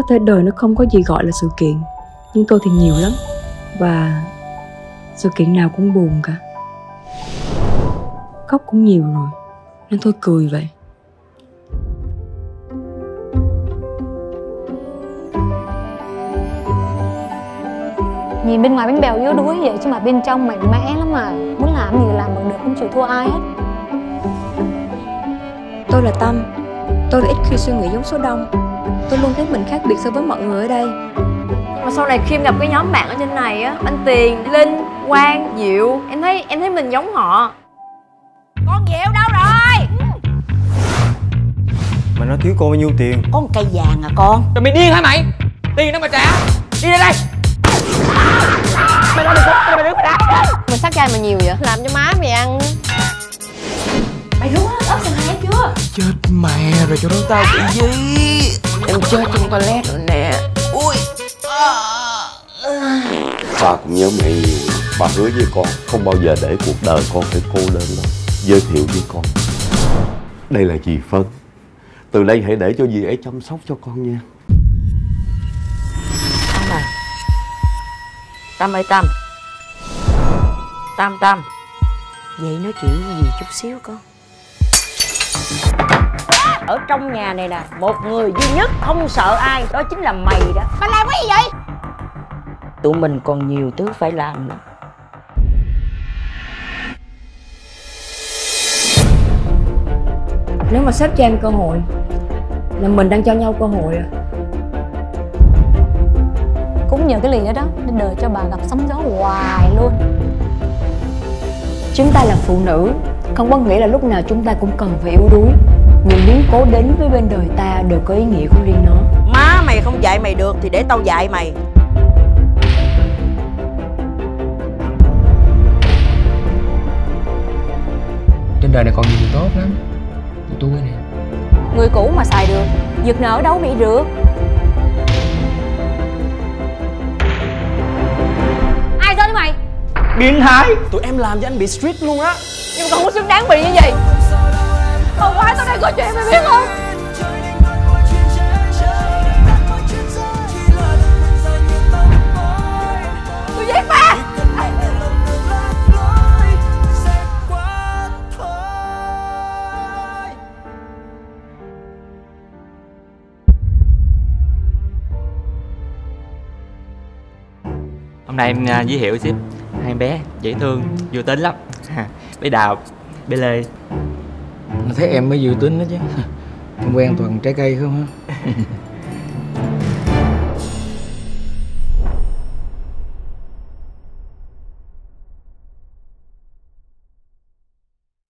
Có thể đời nó không có gì gọi là sự kiện, nhưng tôi thì nhiều lắm, và sự kiện nào cũng buồn cả. Khóc cũng nhiều rồi, nên tôi cười vậy. Nhìn bên ngoài bánh bèo yếu đuối vậy, chứ mà bên trong mạnh mẽ lắm mà. Muốn làm gì làm bằng được, không chịu thua ai hết. Tôi là Tâm. Tôi ít khi suy nghĩ giống số đông. Tôi luôn thấy mình khác biệt so với mọi người ở đây. Mà sau này khi em gặp cái nhóm bạn ở trên này á, anh Tiền, Linh, Quang, Diệu, em thấy mình giống họ. Con Diệu đâu rồi? Mà nó thiếu cô bao nhiêu tiền? Có một cây vàng à con? Rồi mày điên hả mày? Tiền nó mà trả. Đi ra đây. Mày nói đừng có, mày đứng ở đây. Mày sát trai mà nhiều vậy? Làm cho má mày ăn. Mày rút hết ớt xanh hái chưa? Chết mẹ rồi, cho đón tao cái gì? Em chết trong toilet rồi nè. Ui. Ba cũng nhớ mẹ nhiều. Ba hứa với con không bao giờ để cuộc đời con phải cô đơn đâu. Giới thiệu với con, đây là dì Phân. Từ đây hãy để cho dì ấy chăm sóc cho con nha. Tâm này. Tâm ơi Tâm. Tâm Tâm. Vậy nói chuyện gì chút xíu con. Ở trong nhà này nè, một người duy nhất không sợ ai, đó chính là mày đó. Mày làm cái gì vậy? Tụi mình còn nhiều thứ phải làm nữa. Nếu mà sếp cho em cơ hội là mình đang cho nhau cơ hội à. Cũng nhờ cái lì đó đó nên đời cho bà gặp sóng gió hoài luôn. Chúng ta là phụ nữ, không có nghĩa là lúc nào chúng ta cũng cần phải yếu đuối. Những biến cố đến với bên đời ta đều có ý nghĩa của riêng nó. Má mày không dạy mày được thì để tao dạy mày. Trên đời này còn nhiều người tốt lắm. Tụi tôi nè. Người cũ mà xài được, giật nợ đâu bị rửa. Ai giỡn với mày? Biến thái. Tụi em làm cho anh bị street luôn á. Nhưng mà còn không xứng đáng bị như vậy. Còn quá tao đang có chuyện mày biết không? Tôi giết ba. Hôm nay em giới thiệu ship hai bé dễ thương, vui tính lắm. Bé Đào, bé Lê. Thấy em mới vui tính đó chứ. Em quen toàn trái cây không hả?